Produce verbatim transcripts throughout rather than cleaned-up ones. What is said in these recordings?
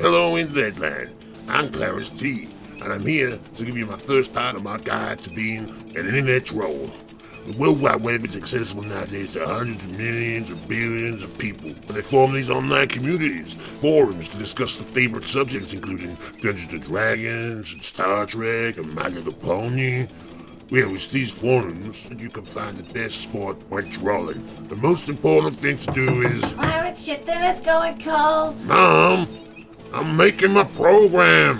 Hello, in Bedland. I'm Clarence T, and I'm here to give you my first part of my guide to being an internet troll. The World Wide Web is accessible nowadays to hundreds of millions and billions of people. They form these online communities, forums to discuss their favorite subjects, including Dungeons and Dragons, and Star Trek, and My Little Pony. Well, it's these forums that you can find the best sport when trolling. The most important thing to do is... Pirate ship, then it's going cold! Mom! I'm making my program!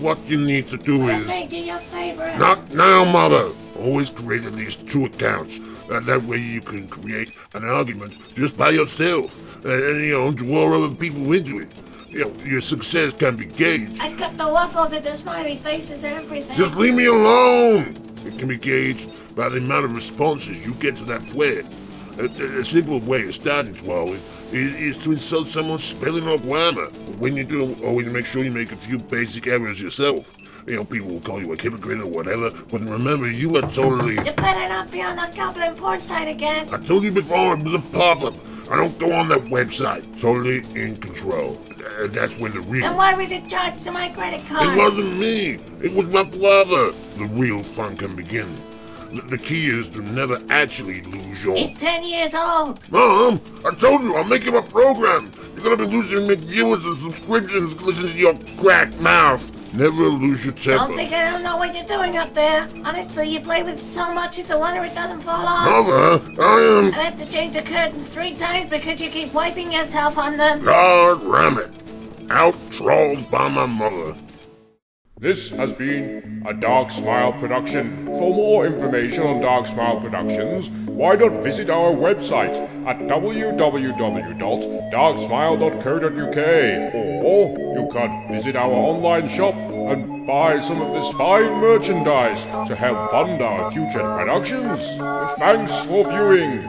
What you need to do is... I think you're your favorite! Not now, Mother! Always create at least two accounts. Uh, that way you can create an argument just by yourself. Uh, and, you know, draw other people into it. You know, your success can be gauged. I've got the waffles and the smiley faces and everything. Just leave me alone! It can be gauged by the amount of responses you get to that thread. A, a simple way of starting trolling is, is to insult someone's spelling or grammar. But when you do, always make sure you make a few basic errors yourself. You know, people will call you a hypocrite or whatever, but remember, you are totally... You better not be on that goblin porn site again! I told you before, it was a problem. I don't go on that website. Totally in control. And that's when the real... Then why was it charged to my credit card? It wasn't me! It was my father! The real fun can begin. The key is to never actually lose your... He's ten years old! Mom! I told you, I'm making a program! You're gonna be losing viewers and subscriptions listening to your cracked mouth! Never lose your temper. Don't think I don't know what you're doing up there. Honestly, you play with it so much, it's a wonder it doesn't fall off. Mother, I am... I have to change the curtains three times because you keep wiping yourself on them. God ram it. Out-trolled by my mother. This has been a Dark Smile production. For more information on Dark Smile Productions, why not visit our website at w w w dot dark smile dot co dot u k, or you can visit our online shop and buy some of this fine merchandise to help fund our future productions. Thanks for viewing.